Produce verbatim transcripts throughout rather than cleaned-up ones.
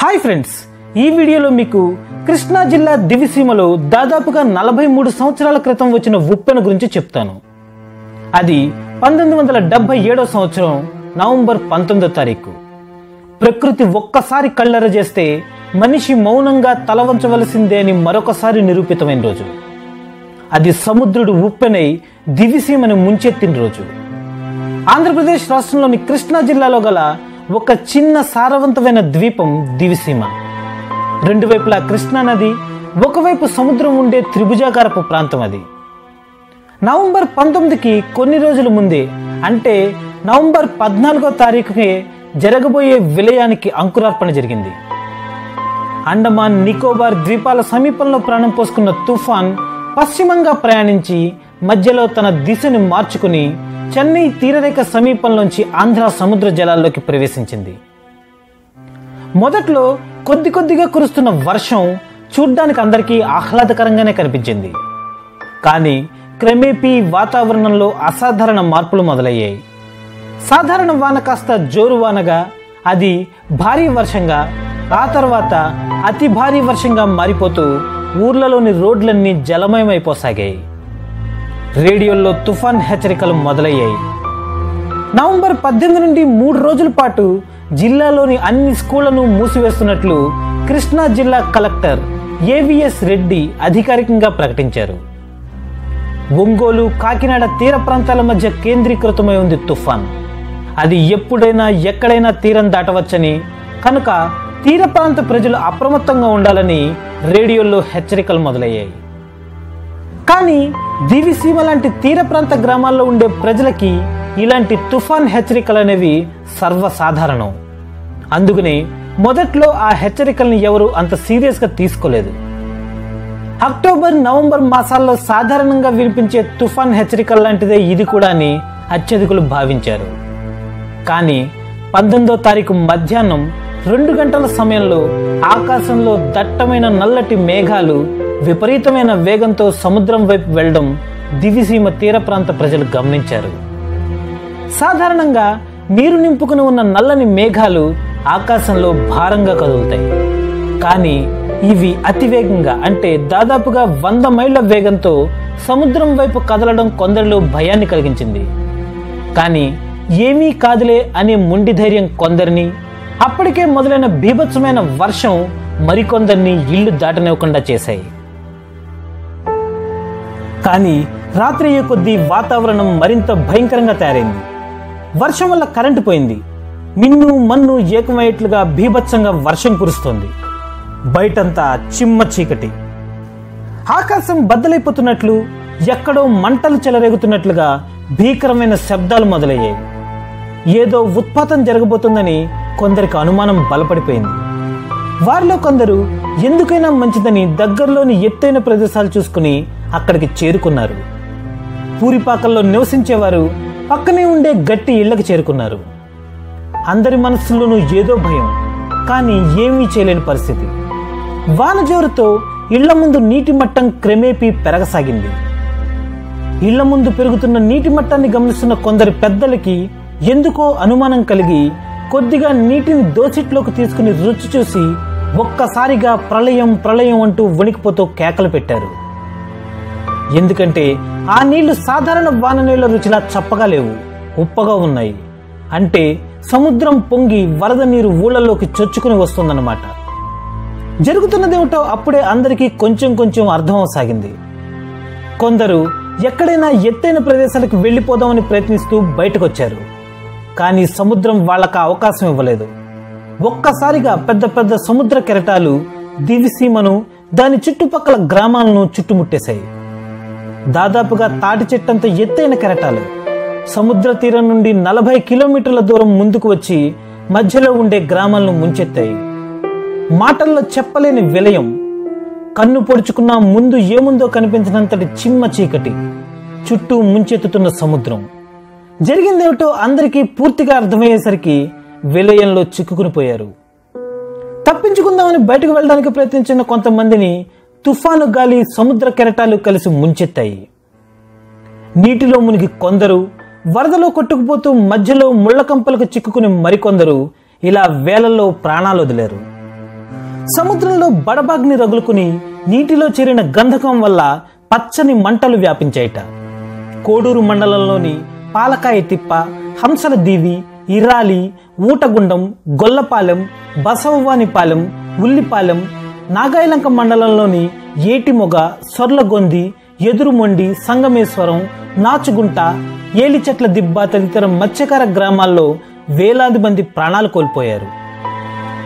Hi friends, ఈ వీడియోలో మీకు కృష్ణా జిల్లా దివిసీమలో దాదాపుగా నలభై మూడు సంవత్సరాల క్రితం వచ్చిన ఉప్పెన గురించి చెప్తాను. అది పంతొమ్మిది వందల డెబ్బై ఏడో సంవత్సరం నవంబర్ పంతొమ్మిదో తారీఖు. ప్రకృతి ఒక్కసారి కళ్ళర చేస్తే మనిషి మౌనంగా తలవంచవలసిందే అని మరొకసారి నిరూపితమైన రోజు. అది సముద్రుడు ఉప్పెనై దివిసీమని ముంచెత్తిన రోజు. ఆంధ్రప్రదేశ్ రాష్ట్రంలోని కృష్ణా జిల్లాలో గల ఒక చిన్న సారవంతమైన ద్వీపం దివిసీమ. రెండు వైపులా కృష్ణా నది, ఒకవైపు సముద్రం ఉండే త్రిభుజాకారపు ప్రాంతం అది. నవంబర్ పంతొమ్మిదికి కొన్ని రోజుల ముందే, అంటే నవంబర్ పద్నాలుగో తారీఖుకే జరగబోయే విలయానికి అంకురార్పణ జరిగింది. అండామాన్ నికోబార్ ద్వీపాల సమీపంలో ప్రాణం పోసుకున్న తుఫాన్ పశ్చిమంగా ప్రయాణించి మధ్యలో తన దిశను మార్చుకుని చెన్నై తీరరేఖ సమీపంలోంచి ఆంధ్ర సముద్ర జలాల్లోకి ప్రవేశించింది. మొదట్లో కొద్ది కొద్దిగా కురుస్తున్న వర్షం చూడ్డానికి అందరికీ ఆహ్లాదకరంగానే కనిపించింది. కానీ క్రమేపీ వాతావరణంలో అసాధారణ మార్పులు మొదలయ్యాయి. సాధారణ వాన కాస్త జోరు వానగా, అది భారీ వర్షంగా, ఆ తర్వాత అతి భారీ వర్షంగా మారిపోతూ ఊర్లలోని రోడ్లన్నీ జలమయమైపోసాగాయి. రేడియోల్లో తుఫాన్ హెచ్చరికలు మొదలయ్యాయి. నవంబర్ పద్దెనిమిది నుండి మూడు రోజుల పాటు జిల్లాలోని అన్ని స్కూళ్లను మూసివేస్తున్నట్లు కృష్ణా జిల్లా కలెక్టర్ ఏవిఎస్ రెడ్డి అధికారికంగా ప్రకటించారు. ఒంగోలు, కాకినాడ తీర ప్రాంతాల మధ్య కేంద్రీకృతమై ఉంది తుఫాన్. అది ఎప్పుడైనా ఎక్కడైనా తీరం దాటవచ్చని, కనుక తీర ప్రాంత ప్రజలు అప్రమత్తంగా ఉండాలని రేడియోల్లో హెచ్చరికలు మొదలయ్యాయి. కానీ దివిసీమ లాంటి తీర ప్రాంత గ్రామాల్లో ఉండే ప్రజలకి ఇలాంటి తుఫాన్ హెచ్చరికలు అనేవి సర్వసాధారణం. అందుకనే మొదట్లో ఆ హెచ్చరికల్ని ఎవరు అంత సీరియస్గా తీసుకోలేదు. అక్టోబర్, నవంబర్ మాసాల్లో సాధారణంగా వినిపించే తుఫాన్ హెచ్చరికలు లాంటిదే ఇది కూడా అని అత్యధికులు భావించారు. కానీ పంతొమ్మిదో తారీఖు మధ్యాహ్నం రెండు గంటల సమయంలో ఆకాశంలో దట్టమైన నల్లటి మేఘాలు విపరీతమైన వేగంతో సముద్రం వైపు వెళ్ళడం దివిసీమ తీర ప్రాంత ప్రజలు గమనించారు. సాధారణంగా నీరు నింపుకుని ఉన్న నల్లని మేఘాలు ఆకాశంలో భారంగా కదులుతాయి. కానీ ఇవి అతివేగంగా, అంటే దాదాపుగా వంద మైళ్ళ వేగంతో సముద్రం వైపు కదలడం కొందరిలో భయాన్ని కలిగించింది. కానీ ఏమీ కాదులే అనే మొండి ధైర్యం కొందరిని, అప్పటికే మొదలైన బీభత్సమైన వర్షం మరికొందరిని ఇళ్లు దాటనివ్వకుండా చేశాయి. కానీ రాత్రి అయ్యే కొద్దీ వాతావరణం మరింత భయంకరంగా తయారైంది. వర్షం వల్ల కరెంటు పోయింది. మిన్ను మన్ను ఏకమయ్యేట్లుగా భీభత్సంగా వర్షం కురుస్తోంది. బయటంతా చిమ్మ చీకటి. ఆకాశం బద్దలైపోతున్నట్లు, ఎక్కడో మంటలు చెలరేగుతున్నట్లుగా భీకరమైన శబ్దాలు మొదలయ్యాయి. ఏదో ఉత్పాతం జరగబోతుందని కొందరికి అనుమానం బలపడిపోయింది. వారిలో కొందరు ఎందుకైనా మంచిదని దగ్గరలోని ఎత్తైన ప్రదేశాలు చూసుకుని అక్కడికి చేరుకున్నారు. పూరిపాకల్లో నివసించేవారు పక్కనే ఉండే గట్టి ఇళ్లకు చేరుకున్నారు. అందరి మనసులోనూ ఏదో భయం, కానీ ఏమీ చేయలేని పరిస్థితి. వాన జోరుతో ఇళ్ల ముందు నీటి మట్టం క్రమేపీ పెరగసాగింది. ఇళ్ల ముందు పెరుగుతున్న నీటి మట్టాన్ని గమనిస్తున్న కొందరు పెద్దలకి ఎందుకో అనుమానం కలిగి కొద్దిగా నీటిని దోసిట్లోకి తీసుకుని రుచి చూసి ఒక్కసారిగా ప్రళయం ప్రళయం అంటూ వణికిపోతూ కేకలు పెట్టారు. ఎందుకంటే ఆ నీళ్లు సాధారణ వాన నీళ్ల రుచిలా చప్పగా లేవు, ఉప్పగా ఉన్నాయి. అంటే సముద్రం పొంగి వరద నీరు ఊళ్ళలోకి చొచ్చుకుని వస్తుందన్నమాట. జరుగుతున్నదేమిటో అప్పుడే అందరికీ కొంచెం కొంచెం అర్థమవసాగింది. కొందరు ఎక్కడైనా ఎత్తైన ప్రదేశాలకు వెళ్ళిపోదామని ప్రయత్నిస్తూ బయటకొచ్చారు. కానీ సముద్రం వాళ్లకు అవకాశం ఇవ్వలేదు. ఒక్కసారిగా పెద్ద పెద్ద సముద్ర కెరటాలు దివిసీమను, దాని చుట్టుపక్కల గ్రామాలను చుట్టుముట్టేశాయి. దాదాపుగా తాటి చెట్టంత ఎత్తైన కెరటాలు సముద్ర తీరం నుండి నలభై కిలోమీటర్ల దూరం ముందుకు వచ్చి మధ్యలో ఉండే గ్రామాలను ముంచెత్తాయి. మాటల్లో చెప్పలేని విలయం, కన్ను పొడుచుకున్నా ముందు ఏముందో కనిపించినంతటి చిమ్మ చీకటి, చుట్టూ ముంచెత్తుతున్న సముద్రం. జరిగిందేమిటో అందరికీ పూర్తిగా అర్థమయ్యేసరికి విలయంలో చిక్కుకుని పోయారు. తప్పించుకుందామని బయటకు వెళ్ళడానికి ప్రయత్నించిన కొంతమందిని తుఫాను గాలి, సముద్ర కెరటాలు కలిసి ముంచెత్తాయి. నీటిలో మునిగి కొందరు, వరదలో కొట్టుకుపోతూ మధ్యలో ముళ్ళ కంపలకు చిక్కుకుని మరికొందరు ఇలా వేలల్లో ప్రాణాలు వదిలేరు. సముద్రంలో బడబాగ్ని రగులుకుని నీటిలో చేరిన గంధకం వల్ల పచ్చని మంటలు వ్యాపించాయిట. కోడూరు మండలంలోని పాలకాయ తిప్ప, హంసల దీవి, ఇరాలి, ఊటగుండం, గొల్లపాలెం, బసవవానిపాలెం, ఉల్లిపాలెం, నాగాయలంక మండలంలోని ఏటిమొగ, సొర్లగొంది, ఎదురుమొండి, సంగమేశ్వరం, నాచుగుంట, ఏలిచెట్ల దిబ్బ తదితర మత్స్యకార గ్రామాల్లో వేలాది మంది ప్రాణాలు కోల్పోయారు.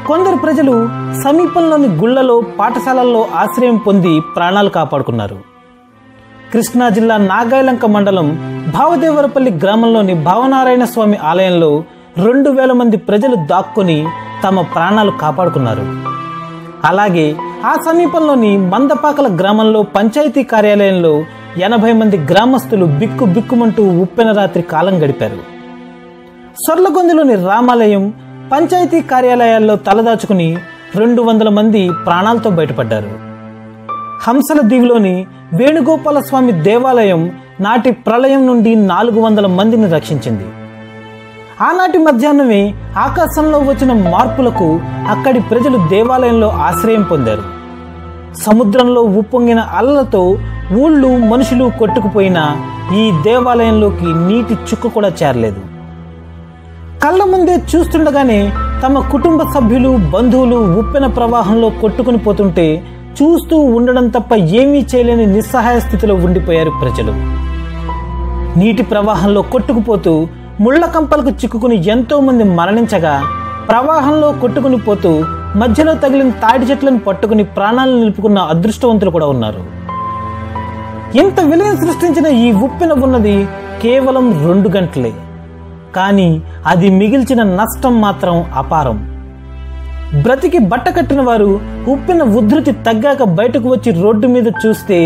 కొందరు ప్రజలు సమీపంలోని గుళ్లలో, పాఠశాలల్లో ఆశ్రయం పొంది ప్రాణాలు కాపాడుకున్నారు. కృష్ణా జిల్లా నాగాయలంక మండలం భావదేవరపల్లి గ్రామంలోని భావనారాయణ స్వామి ఆలయంలో రెండు వేల మంది ప్రజలు దాక్కుని తమ ప్రాణాలు కాపాడుకున్నారు. అలాగే ఆ సమీపంలోని మందపాకల గ్రామంలో పంచాయతీ కార్యాలయంలో ఎనభై మంది గ్రామస్తులు బిక్కు బిక్కుమంటూ ఉప్పెన రాత్రి కాలం గడిపారు. సొర్లగొందిలోని రామాలయం, పంచాయతీ కార్యాలయాల్లో తలదాచుకుని రెండు వందల మంది ప్రాణాలతో బయటపడ్డారు. హంసల దీవిలోని వేణుగోపాలస్వామి దేవాలయం నాటి ప్రళయం నుండి నాలుగు వందల మందిని రక్షించింది. ఆనాటి మధ్యాహ్నమే ఆకాశంలో వచ్చిన మార్పులకు అక్కడి ప్రజలు దేవాలయంలో ఆశ్రయం పొందారు. సముద్రంలో ఉప్పొంగిన అలలతో ఊళ్ళు, మనుషులు కొట్టుకుపోయినా ఈ దేవాలయంలోకి నీటి చుక్క కూడా చేరలేదు. కళ్ళ ముందే చూస్తుండగానే తమ కుటుంబ సభ్యులు, బంధువులు ఉప్పెన ప్రవాహంలో కొట్టుకుని పోతుంటే చూస్తూ ఉండడం తప్ప ఏమీ చేయలేని నిస్సహాయ స్థితిలో ఉండిపోయారు ప్రజలు. నీటి ప్రవాహంలో కొట్టుకుపోతూ ముళ్ల కంపలకు చిక్కుకుని ఎంతో మంది మరణించగా, ప్రవాహంలో కొట్టుకుని పోతూ మధ్యలో తగిలిన తాటి చెట్లను పట్టుకుని ప్రాణాలను నిలుపుకున్న అదృష్టవంతులు కూడా ఉన్నారు. ఇంత విలయం సృష్టించిన ఈ ఉప్పెన ఉన్నది కేవలం రెండు గంటలే, కానీ అది మిగిల్చిన నష్టం మాత్రం అపారం. బ్రతికి బట్ట కట్టిన వారు ఉప్పెన ఉధృతి తగ్గాక బయటకు వచ్చి రోడ్డు మీద చూస్తే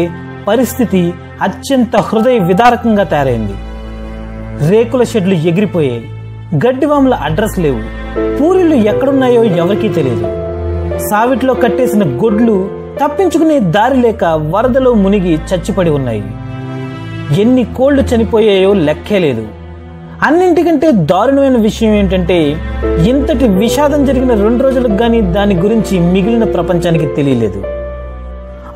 పరిస్థితి అత్యంత హృదయ విదారకంగా తయారైంది. రేకుల షెడ్లు ఎగిరిపోయాయి, గడ్డివాముల అడ్రస్ లేవు, పూరీలు ఎక్కడున్నాయో ఎవరికీ తెలియదు. సావిట్లో కట్టేసిన గొడ్లు తప్పించుకునే దారి లేక వరదలో మునిగి చచ్చిపడి ఉన్నాయి. ఎన్ని కోళ్లు చనిపోయాయో లెక్కే లేదు. అన్నింటికంటే దారుణమైన విషయం ఏంటంటే, ఇంతటి విషాదం జరిగిన రెండు రోజులకు గానీ దాని గురించి మిగిలిన ప్రపంచానికి తెలియలేదు.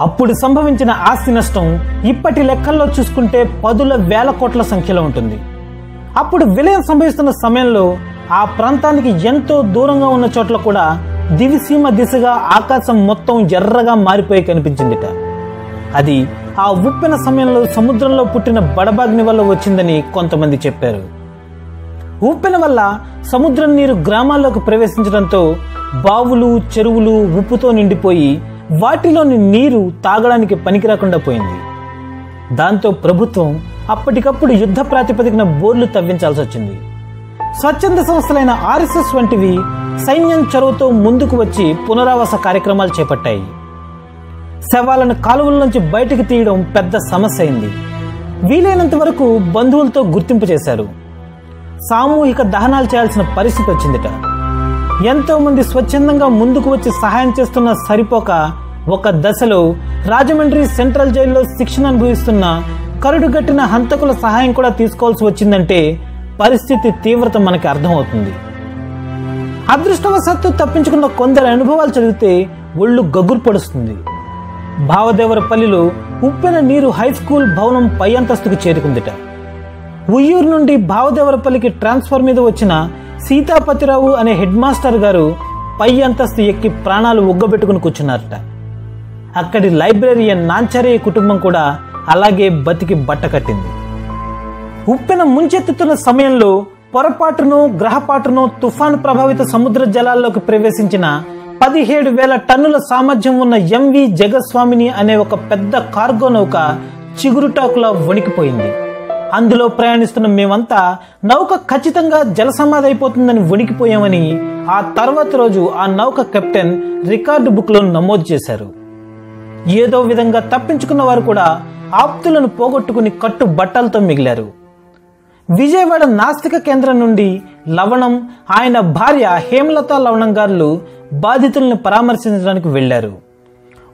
అప్పుడు సంభవించిన ఆస్తి నష్టం ఇప్పటి లెక్కల్లో చూసుకుంటే పదుల వేల కోట్ల సంఖ్యలో ఉంటుంది. అప్పుడు విలయం సంభవిస్తున్న సమయంలో ఆ ప్రాంతానికి ఎంతో దూరంగా ఉన్న చోట్ల కూడా దివిసీమ దిశగా ఆకాశం మొత్తం ఎర్రగా మారిపోయి కనిపించిందిట. అది ఆ ఉప్పెన సమయంలో సముద్రంలో పుట్టిన బడబాగ్ని వల్ల వచ్చిందని కొంతమంది చెప్పారు. ఉప్పెన వల్ల సముద్రం నీరు గ్రామాల్లోకి ప్రవేశించడంతో బావులు, చెరువులు ఉప్పుతో నిండిపోయి వాటిలోని నీరు తాగడానికి పనికిరాకుండా పోయింది. దాంతో ప్రభుత్వం అప్పటికప్పుడు యుద్ధ ప్రాతిపదికన బోర్లు తవ్వించాల్సి వచ్చింది. స్వచ్ఛంద సంస్థలైన ఆర్ఎస్ఎస్ వంటివి సైన్యం చొరవతో ముందుకు వచ్చి పునరావాస కార్యక్రమాలు చేపట్టాయి. శవాలను కాలువల నుంచి బయటకు తీయడం పెద్ద సమస్య అయింది. వీలైనంత వరకు బంధువులతో గుర్తింపు చేశారు. సామూహిక దహనాలు చేయాల్సిన పరిస్థితి వచ్చిందిట. ఎంతో మంది స్వచ్ఛందంగా ముందుకు వచ్చి సహాయం చేస్తున్న సరిపోక ఒక దశలో రాజమండ్రి సెంట్రల్ జైల్లో శిక్షణ అనుభవిస్తున్న కరుడుగట్టిన హంతకుల సహాయం కూడా తీసుకోవాల్సి వచ్చిందంటే పరిస్థితి తీవ్రత మనకి అర్థమవుతుంది. అదృష్టవశాత్తు తప్పించుకున్న కొందరి అనుభవాలు చదివితే ఒళ్ళు గగురు పడుస్తుంది. భావదేవరపల్లిలో ఉప్పెన నీరు హై స్కూల్ భవనం పై అంతస్తుకు చేరుకుందిట. ఉయ్యూరు నుండి భావదేవరపల్లికి ట్రాన్స్ఫర్ మీద వచ్చిన సీతాపతిరావు అనే హెడ్ మాస్టర్ గారు పై అంతస్తు ఎక్కి ప్రాణాలు ఒగ్గబెట్టుకుని కూర్చున్నారట. అక్కడి లైబ్రరీయన్ నాంచారయ్య కుటుంబం కూడా అలాగే బతికి బట్ట కట్టింది. ఉప్పెన ముంచెత్తుతున్న సమయంలో పొరపాటును, గ్రహపాటును తుఫాను ప్రభావిత సముద్ర జలాల్లోకి ప్రవేశించిన పదిహేడు వేల టన్నుల సామర్థ్యం ఉన్న ఎంవి జగస్వామిని అనే ఒక పెద్ద కార్గో నౌక చిగురుటాకులా వణికిపోయింది. అందులో ప్రయాణిస్తున్న మేమంతా నౌక ఖచ్చితంగా జలసమాధి అయిపోతుందని వణికిపోయామని ఆ తర్వాత రోజు ఆ నౌక కెప్టెన్ రికార్డు బుక్లో నమోదు చేశారు. ఏదో విధంగా తప్పించుకున్న వారు కూడా ఆప్తులను పోగొట్టుకుని కట్టు బట్టలతో మిగిలారు. విజయవాడ నాస్తిక కేంద్రం నుండి లవణం, ఆయన భార్య హేమలత లవణం గారు బాధితులను పరామర్శించడానికి వెళ్లారు.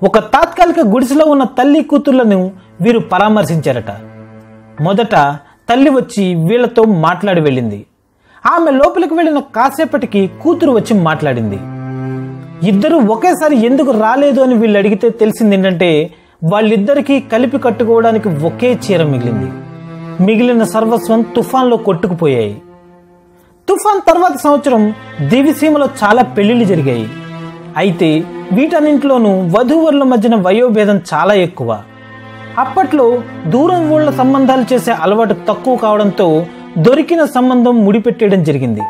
ఒక తాత్కాలిక గుడిసెలో ఉన్న తల్లి కూతుర్లను వీరు పరామర్శించారట. మొదట తల్లి వచ్చి వీళ్లతో మాట్లాడి వెళ్ళింది. ఆమె లోపలికి వెళ్ళిన కాసేపటికి కూతురు వచ్చి మాట్లాడింది. ఇద్దరు ఒకేసారి ఎందుకు రాలేదు అని వీళ్ళు అడిగితే తెలిసింది ఏంటంటే వాళ్ళిద్దరికీ కలిపి కట్టుకోవడానికి ఒకే చీర మిగిలింది. మిగిలిన సర్వస్వం తుఫాన్లో కొట్టుకుపోయాయి. తుఫాన్ తర్వాత సంవత్సరం దివిసీమలో చాలా పెళ్లిళ్ళు జరిగాయి. అయితే వీటన్నింటిలోనూ వధూవరుల మధ్యన వయోభేదం చాలా ఎక్కువ. అప్పట్లో దూరం ఊళ్ళ సంబంధాలు చేసే అలవాటు తక్కువ కావడంతో దొరికిన సంబంధం ముడిపెట్టేయడం జరిగింది.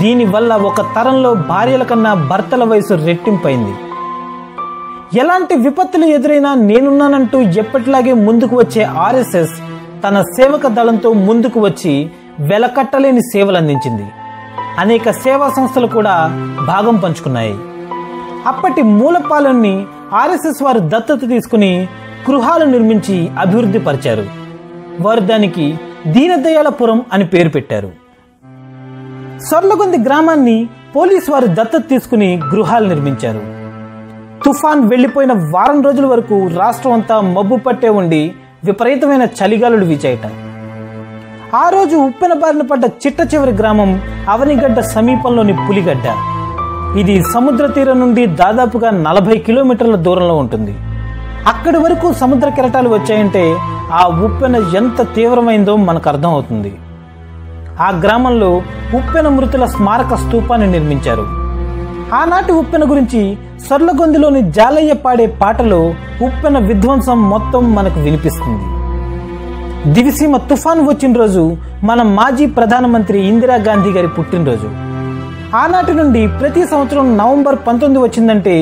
దీనివల్ల ఒక తరంలో భార్యల కన్నా భర్తల వయసు రెట్టింపైంది. ఎలాంటి విపత్తులు ఎదురైనా నేనున్నానంటూ ఎప్పటిలాగే ముందుకు వచ్చే ఆర్ఎస్ఎస్ తన సేవక దళంతో ముందుకు వచ్చి వెలకట్టలేని సేవలు అందించింది. అనేక సేవా సంస్థలు కూడా భాగం పంచుకున్నాయి. అప్పటి మూలపాలన్ని ఆర్ఎస్ఎస్ వారు దత్తత తీసుకుని గృహాలు నిర్మించి అభివృద్ధి పరిచారు. వారు దానికి దీనదయాళపురం అని పేరు పెట్టారు. సర్లగుంది గ్రామాన్ని పోలీసు వారు దత్తత తీసుకుని గృహాలు నిర్మించారు. తుఫాన్ వెళ్లిపోయిన వారం రోజుల వరకు రాష్ట్రం అంతా మబ్బు పట్టే ఉండి విపరీతమైన చలిగాలులు వీచాయట. ఆ రోజు ఉప్పెన బారిన పడ్డ చిట్ట చివరి గ్రామం అవనిగడ్డ సమీపంలోని పులిగడ్డ. ఇది సముద్ర తీరం నుండి దాదాపుగా నలభై కిలోమీటర్ల దూరంలో ఉంటుంది. అక్కడి వరకు సముద్ర కెరటాలు వచ్చాయంటే ఆ ఉప్పెన ఎంత తీవ్రమైందో మనకు అర్థం అవుతుంది. ఆ గ్రామంలో ఉప్పెన మృతుల స్మారక స్తూపాన్ని నిర్మించారు. ఆనాటి ఉప్పెన గురించి సర్లగొందిలోని జాలయ్య పాడే పాటలో ఉప్పెన విధ్వంసం మొత్తం మనకు వినిపిస్తుంది. దివిసీమ తుఫాను వచ్చిన రోజు మన మాజీ ప్రధానమంత్రి ఇందిరా గాంధీ గారి పుట్టినరోజు. ఆనాటి నుండి ప్రతి సంవత్సరం నవంబర్ పంతొమ్మిది వచ్చిందంటే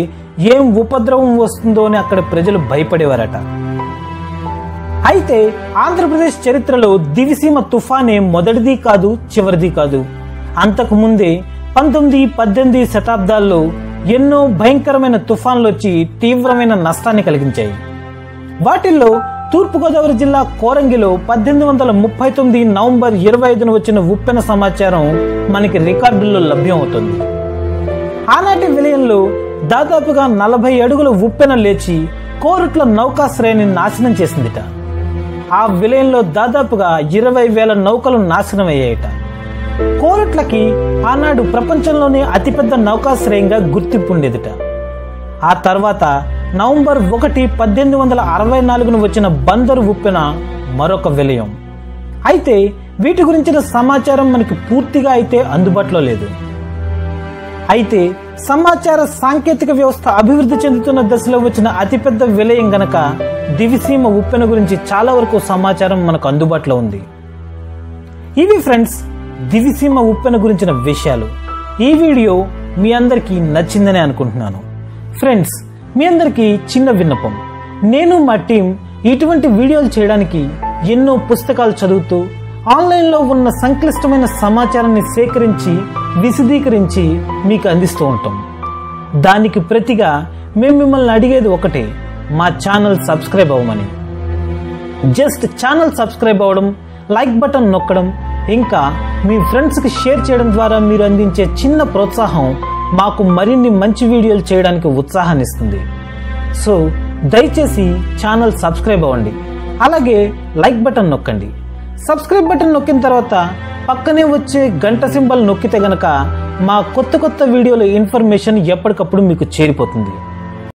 ఏం ఉపద్రవం వస్తుందో అని అక్కడ ప్రజలు భయపడేవారట. అయితే ఆంధ్రప్రదేశ్ చరిత్రలో దివిసీమ తుఫానే మొదటిది కాదు, చివరిది కాదు. అంతకుముందే పంతొమ్మిది పద్దెనిమిది శతాబ్దాల్లో ఎన్నో భయంకరమైన తుఫాన్లు వచ్చి తీవ్రమైన నష్టాన్ని కలిగించాయి. వాటిల్లో తూర్పుగోదావరి జిల్లా కోరంగిలో పద్దెనిమిది వందల ముప్పై తొమ్మిది నవంబర్ ఇరవై ఐదున వచ్చిన ఉప్పెన సమాచారం మనకి రికార్డుల్లో లభ్యం అవుతుంది. ఆనాటి విలయంలో దాదాపుగా నలభై అడుగుల ఉప్పెన లేచి కోరుట్ల నౌకాశ్రయాన్ని నాశనం చేసిందిట. ఆ విలయంలో దాదాపుగా ఇరవై వేల నౌకలు నాశనమయ్యాయట. కోరుట్లకి ఆనాడు ప్రపంచంలోనే అతిపెద్ద నౌకాశ్రయంగా గుర్తింపు ఉండేదిట. ఆ తర్వాత నవంబర్ ఒకటి పద్దెనిమిది వందల అరవై నాలుగున వచ్చిన బందరు ఉప్పెన మరొక విలయం. అయితే వీటి గురించిన సమాచారం మనకి పూర్తిగా అయితే అందుబాటులో లేదు. అయితే సమాచార సాంకేతిక వ్యవస్థ అభివృద్ధి చెందుతున్న దశలో వచ్చిన అతిపెద్ద విలయం గనక దివిసీమ ఉప్పెన గురించి చాలా వరకు సమాచారం మనకు అందుబాటులో ఉంది. ఇవి ఫ్రెండ్స్ దివిసీమ ఉప్పెన గురించిన విషయాలు. ఈ వీడియో మీ అందరికీ నచ్చిందని అనుకుంటున్నాను. ఫ్రెండ్స్, మీ అందరికీ చిన్న విన్నపం. నేను మా టీం ఇటువంటి వీడియోలు చేయడానికి ఎన్నో పుస్తకాలు చదువుతూ ఆన్లైన్లో ఉన్న సంక్లిష్టమైన సమాచారాన్ని సేకరించి విశదీకరించి మీకు అందిస్తూ ఉంటాం. దానికి ప్రతిగా మేము మిమ్మల్ని అడిగేది ఒకటే, మా ఛానల్ సబ్స్క్రైబ్ అవ్వమని. జస్ట్ ఛానల్ సబ్స్క్రైబ్ అవ్వడం, లైక్ బటన్ నొక్కడం, ఇంకా మీ ఫ్రెండ్స్కి షేర్ చేయడం ద్వారా మీరు అందించే చిన్న ప్రోత్సాహం మాకు మరిన్ని మంచి వీడియోలు చేయడానికి ఉత్సాహాన్ని ఇస్తుంది. సో దయచేసి ఛానల్ సబ్స్క్రైబ్ అవ్వండి, అలాగే లైక్ బటన్ నొక్కండి. సబ్స్క్రైబ్ బటన్ నొక్కిన తర్వాత పక్కనే వచ్చే గంట సింబల్ నొక్కితే గనక మా కొత్త కొత్త వీడియోల ఇన్ఫర్మేషన్ ఎప్పటికప్పుడు మీకు చేరిపోతుంది.